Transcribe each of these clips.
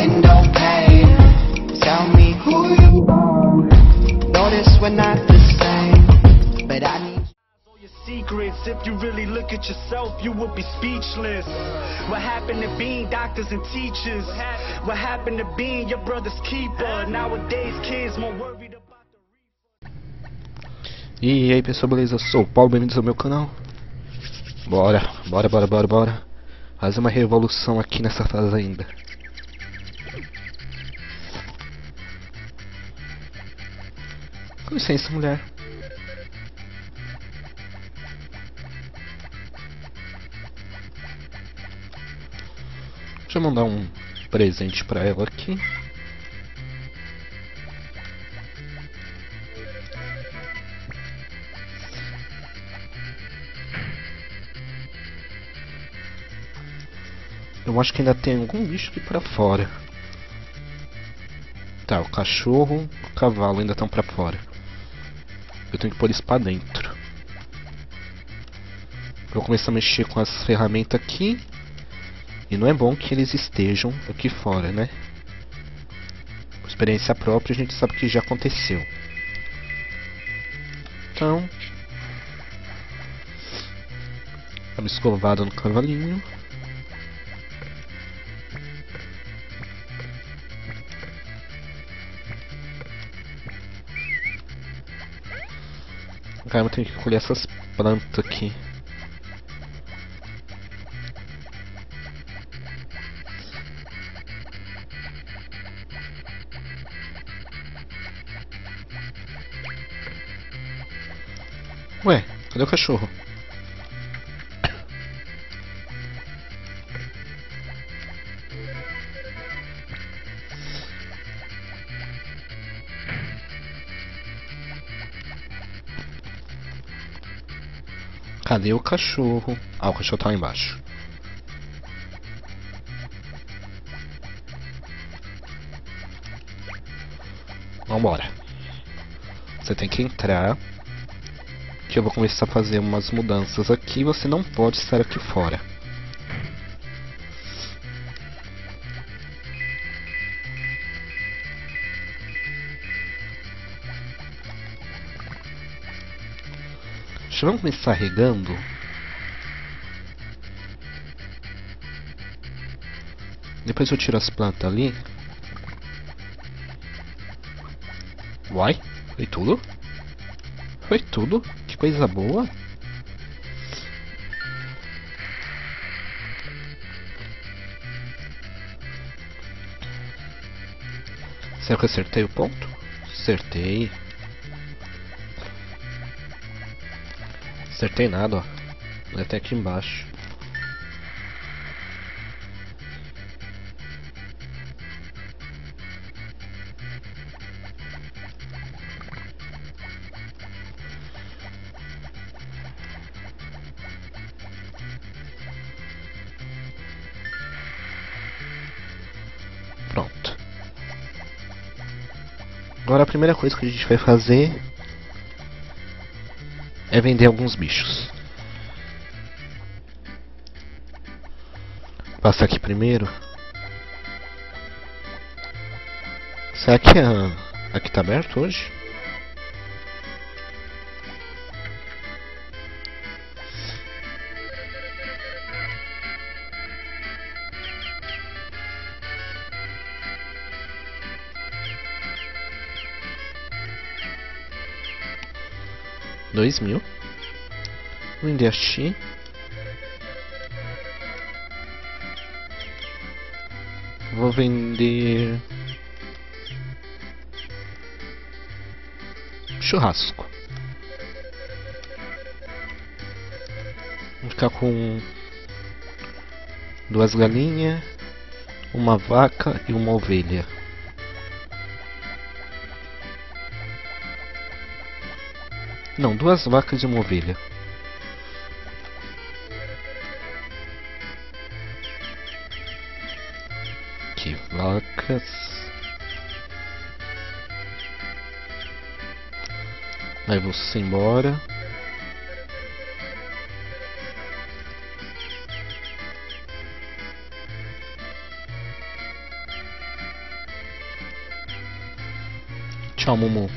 and don't pay. Tell me who you are. Notice we're not the same, but I need all your secrets. If you really look at yourself, you would be speechless. What happened to being doctors and teachers? What happened to being your brother's keeper? Nowadays kids more worried about. E aí pessoal, beleza? Eu sou o Paulo, bem-vindos ao meu canal. Bora fazer uma revolução aqui nessa fase ainda. Com licença, mulher. Deixa eu mandar um presente pra ela aqui. Eu acho que ainda tem algum bicho aqui pra fora. Tá, o cachorro e o cavalo ainda estão pra fora. Eu tenho que pôr isso pra dentro. Vou começar a mexer com as ferramentas aqui. E não é bom que eles estejam aqui fora, né? Por experiência própria a gente sabe que já aconteceu. Então... dá uma escovada no cavalinho. Caramba, eu tenho que colher essas plantas aqui. Ué, cadê o cachorro? Cadê o cachorro? Ah, o cachorro tá lá embaixo. Vambora. Você tem que entrar. Que eu vou começar a fazer umas mudanças aqui. Você não pode estar aqui fora. Vamos começar regando. Depois eu tiro as plantas ali. Uai, foi tudo? Foi tudo? Que coisa boa. Será que eu acertei o ponto? Acertei. Não acertei nada, ó. Vai até aqui embaixo. Pronto. Agora a primeira coisa que a gente vai fazer é vender alguns bichos. Vou passar aqui primeiro. Será que aqui tá aberto hoje? $2.000. Vou vender aqui. Vou vender... churrasco. Vou ficar com 2 galinhas, 1 vaca e 1 ovelha. Não, 2 vacas e 1 ovelha. Que vacas. Aí você embora. Chao, Mumu.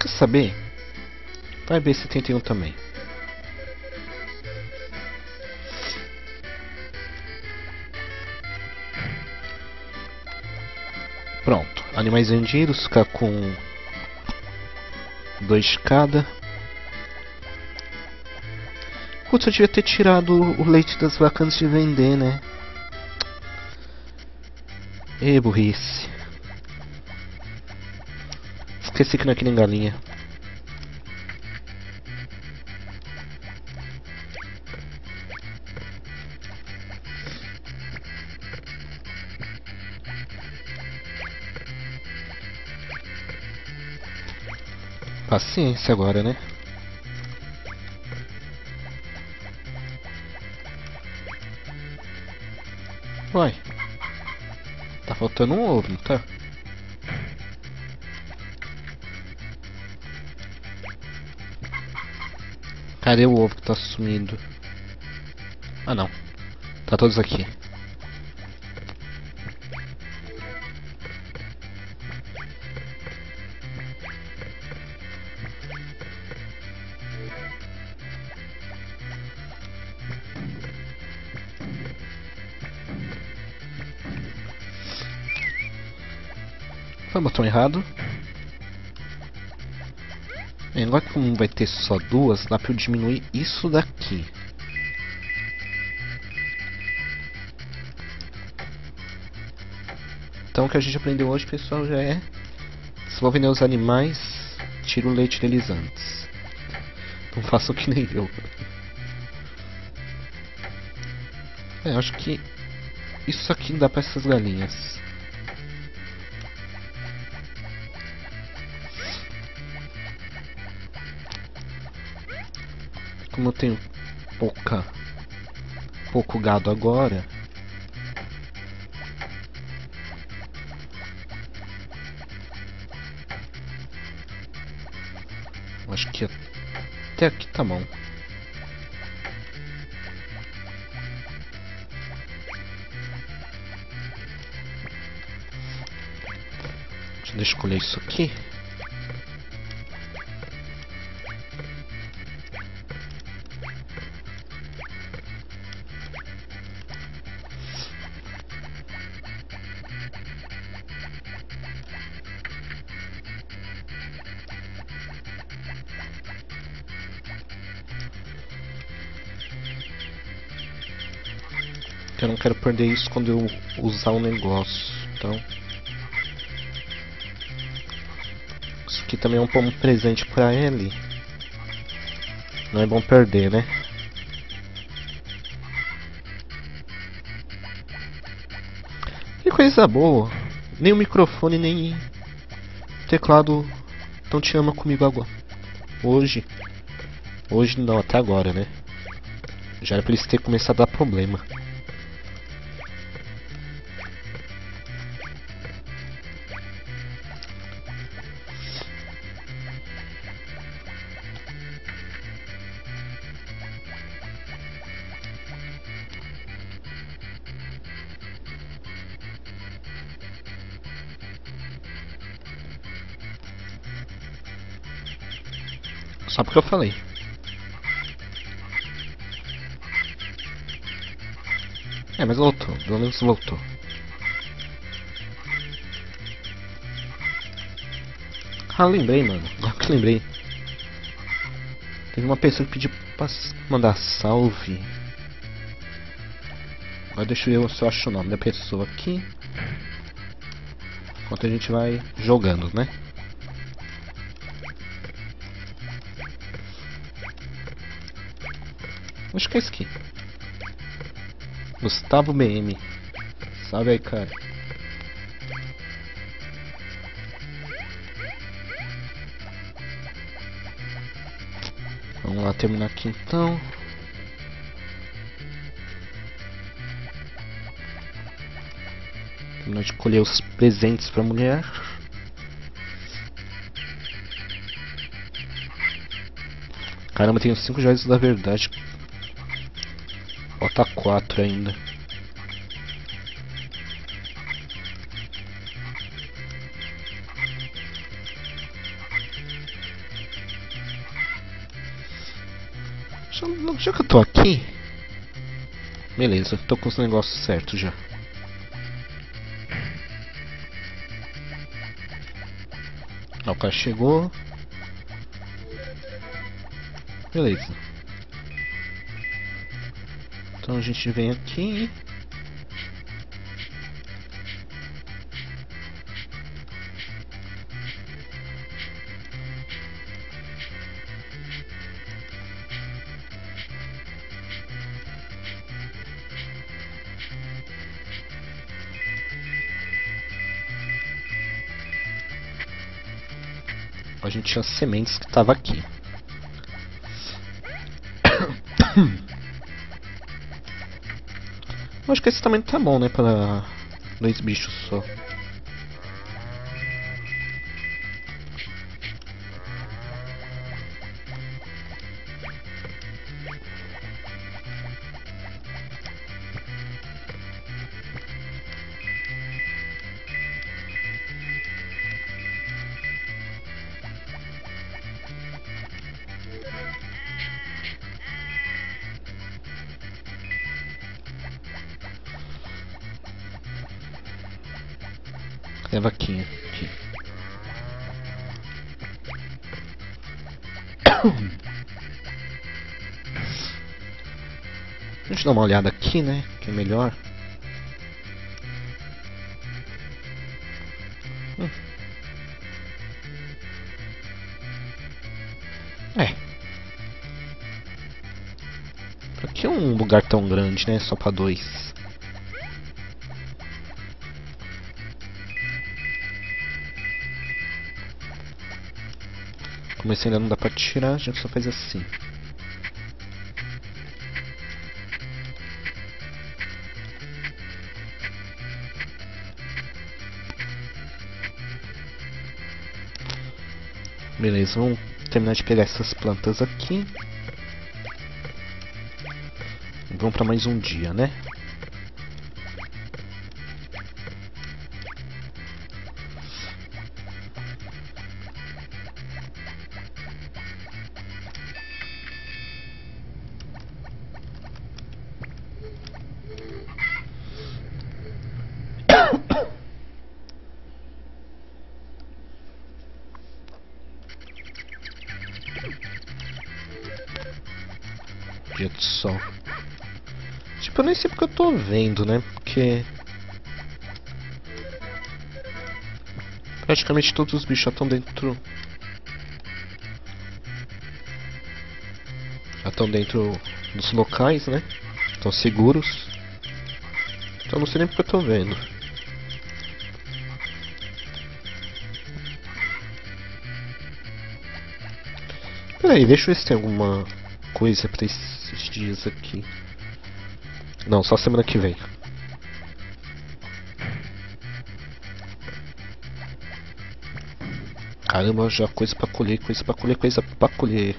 Quer saber? Vai B71 também. Pronto. Animais vendidos. Ficar com 2 de cada. Putz, eu devia ter tirado o leite das vacas de vender, né? Ê, burrice. Esqueci que não é que nem galinha. Paciência agora, né? Uai, tá faltando um ovo, não tá? Cadê o ovo que tá sumindo? Ah não, tá todos aqui. Foi o botão errado. É, agora que como vai ter só 2, dá pra eu diminuir isso daqui. Então o que a gente aprendeu hoje, pessoal, já é: se vou vender os animais, tira o leite deles antes. Não façam que nem eu. É, acho que isso aqui dá pra essas galinhas. Como eu tenho pouco gado agora, acho que até aqui tá bom. Deixa eu escolher isso aqui. Eu não quero perder isso quando eu usar um negócio. Então, isso aqui também é um presente pra ele. Não é bom perder, né? Que coisa boa! Nem o microfone, nem o teclado estão te ama comigo agora. Hoje. Hoje não, até agora, né? Já era pra eles terem começado a dar problema. Só porque eu falei. É, mas voltou. Pelo menos voltou. Ah, lembrei, mano. Agora que lembrei. Teve uma pessoa que pediu pra mandar salve. Agora deixa eu ver se eu acho o nome da pessoa aqui. Enquanto a gente vai jogando, né? Acho que é isso aqui. Gustavo BM. Salve aí, cara. Vamos lá terminar aqui então. Terminar de colher os presentes pra mulher. Caramba, tenho 5 joias da verdade. Falta 4 ainda. já que eu tô aqui... Beleza, tô com os negócios certos já. Ó, o cara chegou. Beleza. Então a gente vem aqui. A gente tinha as sementes que tava aqui. Acho que esse tamanho tá bom, né? Para 2 bichos só. É vaquinha aqui. Deixa eu dar uma olhada aqui, né? Que é melhor. Pra que um lugar tão grande, né? Só pra 2. Como esse ainda não dá pra tirar, a gente só faz assim. Beleza, vamos terminar de pegar essas plantas aqui. E vamos pra mais um dia, né? Dia de sol. Tipo, eu nem sei porque eu tô vendo, né? Porque... praticamente todos os bichos já estão dentro... já estão dentro dos locais, né? Estão seguros. Então não sei nem porque eu tô vendo. Peraí, deixa eu ver se tem alguma... coisa pra esses dias aqui. Não, só semana que vem. Caramba, já coisa pra colher, coisa pra colher, coisa pra colher.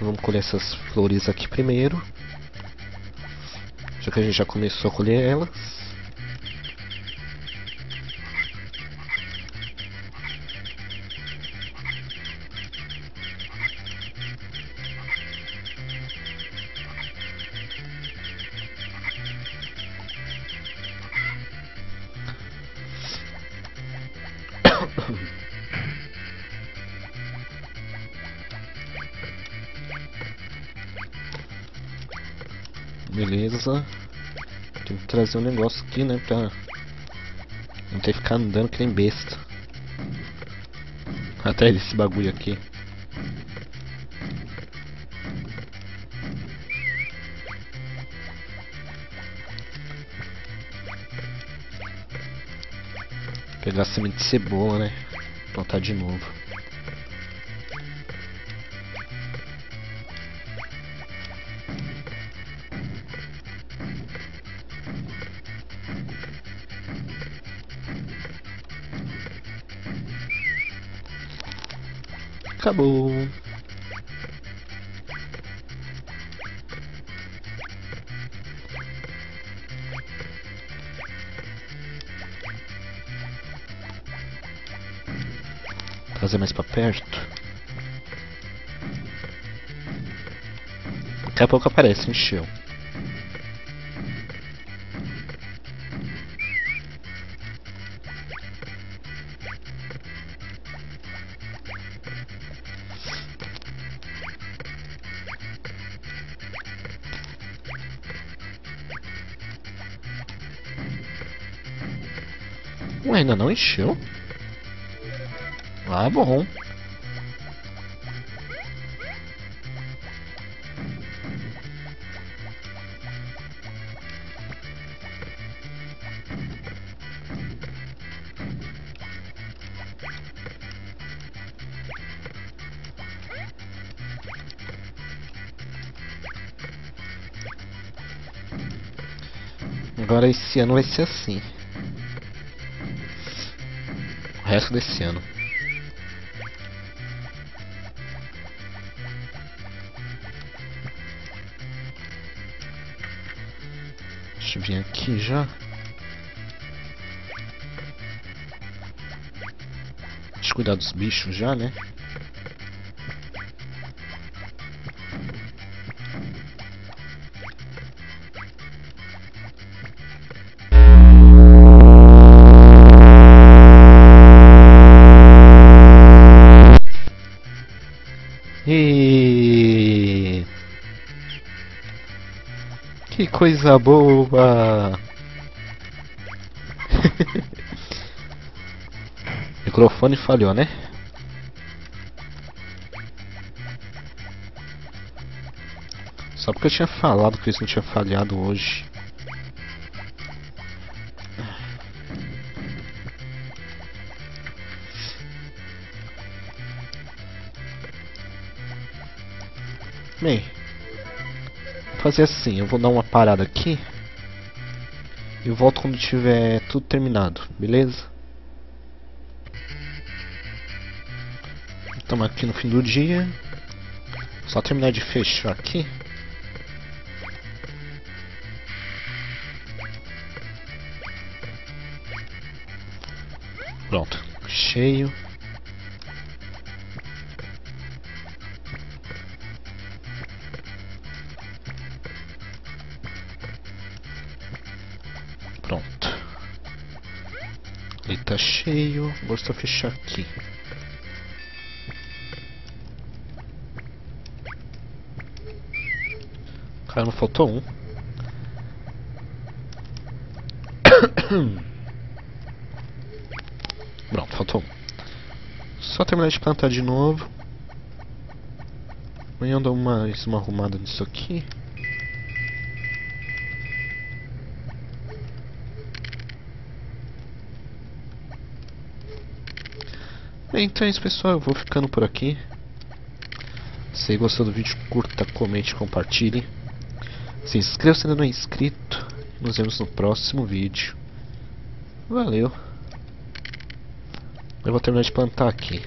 Vamos colher essas flores aqui primeiro, já que a gente já começou a colher elas. Beleza, tem que trazer um negócio aqui, né, pra não ter que ficar andando que nem besta atrás desse bagulho aqui. Pegar a semente de cebola, né, plantar de novo. acabou. Trazer mais pra perto. Daqui a pouco aparece, encheu. Ué, ainda não encheu? Ah, bom. Agora esse ano vai ser assim. O resto desse ano. Deixa eu vir aqui já. Deixa eu cuidar dos bichos já, né? Que coisa boa! O microfone falhou, né? Só porque eu tinha falado que isso não tinha falhado hoje. Bem, vou fazer assim, eu vou dar uma parada aqui e volto quando tiver tudo terminado, beleza? Estamos aqui no fim do dia, só terminar de fechar aqui. Pronto, cheio. Ele tá cheio, vou só fechar aqui. Caramba, faltou um. Pronto, faltou um. Só terminar de plantar de novo. Amanhã eu dou mais uma arrumada nisso aqui. Então é isso, pessoal, eu vou ficando por aqui. Se gostou do vídeo, curta, comente, compartilhe. Se inscreva se ainda não é inscrito. Nos vemos no próximo vídeo. Valeu. Eu vou terminar de plantar aqui.